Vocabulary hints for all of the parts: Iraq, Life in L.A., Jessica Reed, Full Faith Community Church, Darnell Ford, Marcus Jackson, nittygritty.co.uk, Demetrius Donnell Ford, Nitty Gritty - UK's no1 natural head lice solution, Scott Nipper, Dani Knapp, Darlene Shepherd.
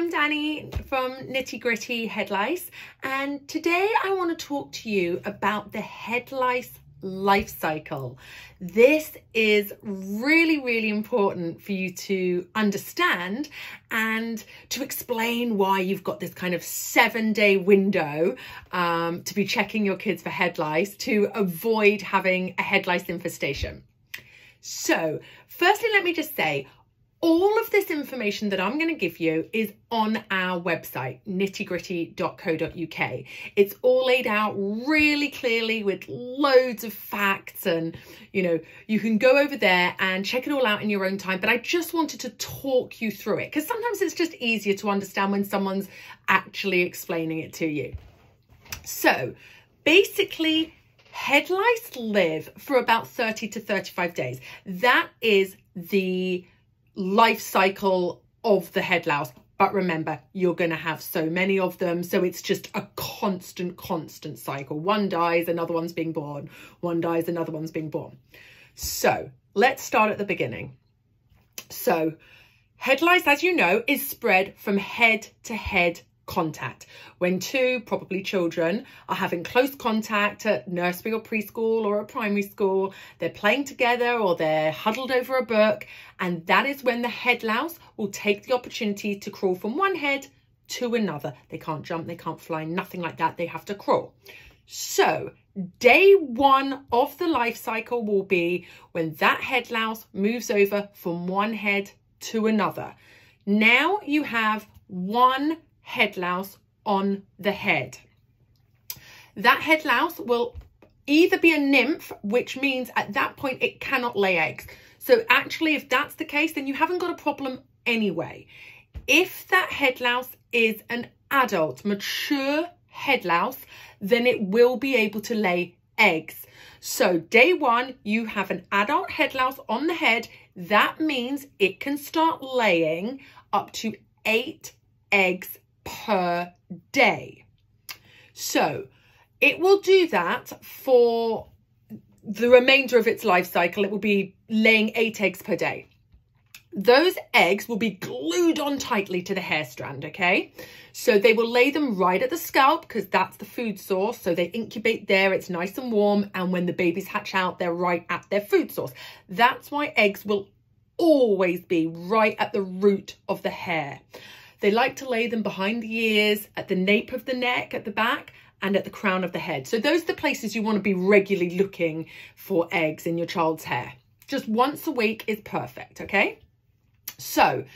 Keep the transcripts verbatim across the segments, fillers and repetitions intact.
I'm Dani from Nitty Gritty Head Lice, and today I want to talk to you about the head lice life cycle. This is really, really important for you to understand and to explain why you've got this kind of seven day window um, to be checking your kids for head lice to avoid having a head lice infestation. So firstly, let me just say, all of this information that I'm going to give you is on our website, nitty gritty dot co dot U K. It's all laid out really clearly with loads of facts, and you know, you can go over there and check it all out in your own time. But I just wanted to talk you through it because sometimes it's just easier to understand when someone's actually explaining it to you. So basically, head lice live for about thirty to thirty-five days. That is the life cycle of the head louse, but remember, you're going to have so many of them, so it's just a constant constant cycle. One dies, another one's being born, one dies, another one's being born. So let's start at the beginning. So head lice, as you know, is spread from head to head contact, when two, probably children, are having close contact at nursery or preschool or a primary school. They're playing together or they're huddled over a book, and that is when the head louse will take the opportunity to crawl from one head to another. They can't jump, they can't fly, nothing like that. They have to crawl. So day one of the life cycle will be when that head louse moves over from one head to another. Now you have one head louse on the head. That head louse will either be a nymph, which means at that point it cannot lay eggs. So actually, if that's the case, then you haven't got a problem anyway. If that head louse is an adult, mature head louse, then it will be able to lay eggs. So day one, you have an adult head louse on the head. That means it can start laying up to eight eggs per day. So it will do that for the remainder of its life cycle. It will be laying eight eggs per day. Those eggs will be glued on tightly to the hair strand, okay? So they will lay them right at the scalp because that's the food source. So they incubate there, it's nice and warm, and when the babies hatch out, they're right at their food source. That's why eggs will always be right at the root of the hair. They like to lay them behind the ears, at the nape of the neck, at the back, and at the crown of the head. So those are the places you want to be regularly looking for eggs in your child's hair. Just once a week is perfect, okay? So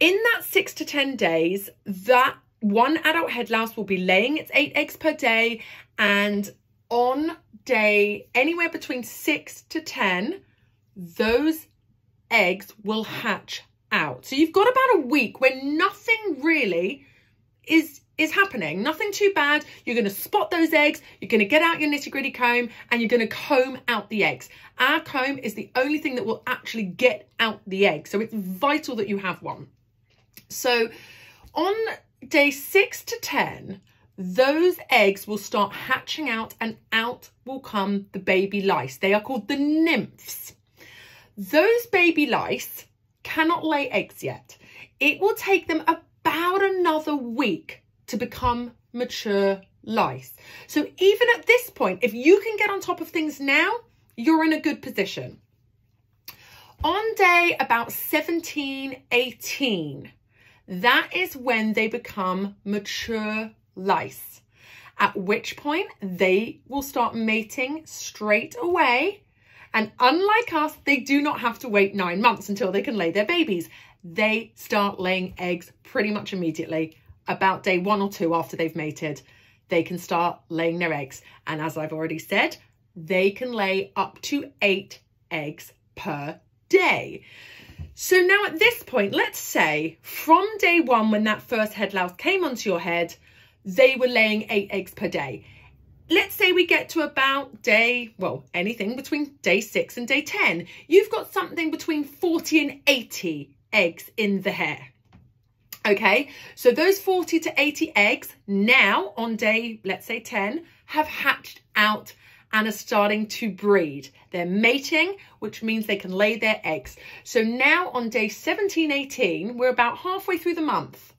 in that six to ten days, that one adult head louse will be laying its eight eggs per day, and on day anywhere between six to ten, those eggs will hatch out. So you've got about a week when nothing really is is happening, nothing too bad. You're going to spot those eggs, you're going to get out your nitty gritty comb, and you're going to comb out the eggs. Our comb is the only thing that will actually get out the eggs, so it's vital that you have one. So on day six to ten, those eggs will start hatching out, and out will come the baby lice. They are called the nymphs. Those baby lice cannot lay eggs yet. It will take them about another week to become mature lice. So even at this point, if you can get on top of things now, you're in a good position. On day about seventeen, eighteen, that is when they become mature lice, at which point they will start mating straight away. And unlike us, they do not have to wait nine months until they can lay their babies. They start laying eggs pretty much immediately. About day one or two after they've mated, they can start laying their eggs. And as I've already said, they can lay up to eight eggs per day. So now at this point, let's say from day one, when that first head louse came onto your head, they were laying eight eggs per day. Let's say we get to about day, well, anything between day six and day ten. You've got something between forty and eighty eggs in the hair. Okay, so those forty to eighty eggs now on day, let's say ten, have hatched out and are starting to breed. They're mating, which means they can lay their eggs. So now on day seventeen, eighteen, we're about halfway through the month.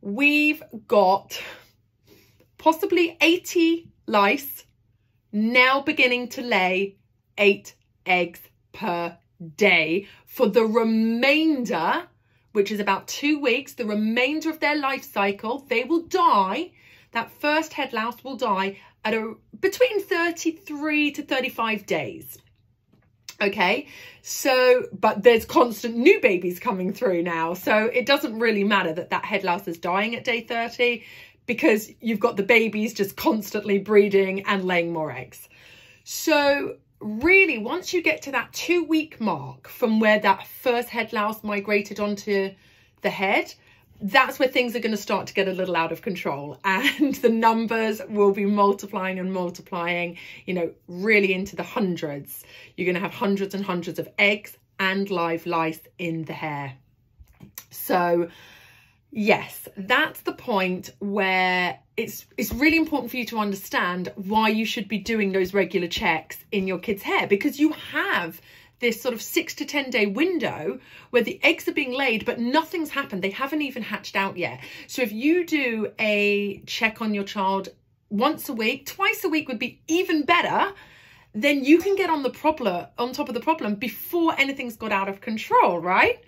We've got possibly eighty lice now beginning to lay eight eggs per day for the remainder, which is about two weeks, the remainder of their life cycle. They will die. That first head louse will die at a, between thirty-three to thirty-five days. Okay, so, but there's constant new babies coming through now. So it doesn't really matter that that head louse is dying at day thirty because you've got the babies just constantly breeding and laying more eggs. So really, once you get to that two week mark from where that first head louse migrated onto the head, that's where things are going to start to get a little out of control, and the numbers will be multiplying and multiplying, you know, really into the hundreds. You're going to have hundreds and hundreds of eggs and live lice in the hair. So yes, that's the point where it's it's really important for you to understand why you should be doing those regular checks in your kids' hair, because you have this sort of six to ten day window where the eggs are being laid, but nothing's happened. They haven't even hatched out yet. So if you do a check on your child once a week, twice a week would be even better, then you can get on the problem, on top of the problem before anything's got out of control, right?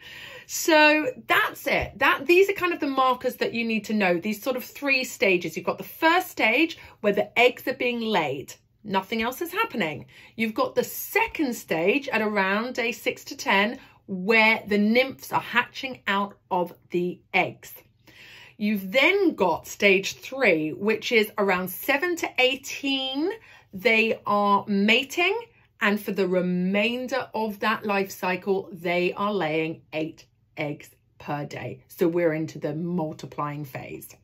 So that's it. That these are kind of the markers that you need to know. These sort of three stages. You've got the first stage where the eggs are being laid. Nothing else is happening. You've got the second stage at around day six to ten where the nymphs are hatching out of the eggs. You've then got stage three, which is around seven to eighteen. They are mating, and for the remainder of that life cycle, they are laying eight eggs per day. So we're into the multiplying phase.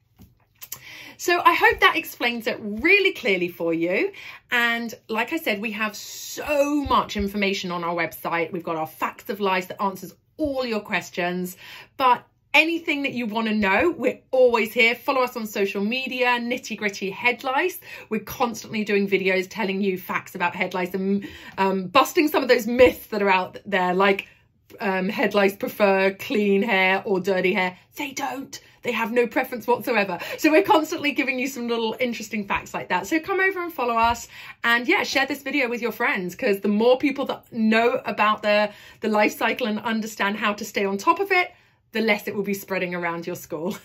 So I hope that explains it really clearly for you. And like I said, we have so much information on our website. We've got our Facts of Lice that answers all your questions. But anything that you want to know, we're always here. Follow us on social media, Nitty Gritty Head Lice. We're constantly doing videos telling you facts about head lice and um, busting some of those myths that are out there, like um head lice prefer clean hair or dirty hair. They don't. They have no preference whatsoever. So we're constantly giving you some little interesting facts like that. So come over and follow us, and yeah, share this video with your friends, because the more people that know about the the life cycle and understand how to stay on top of it, the less it will be spreading around your school.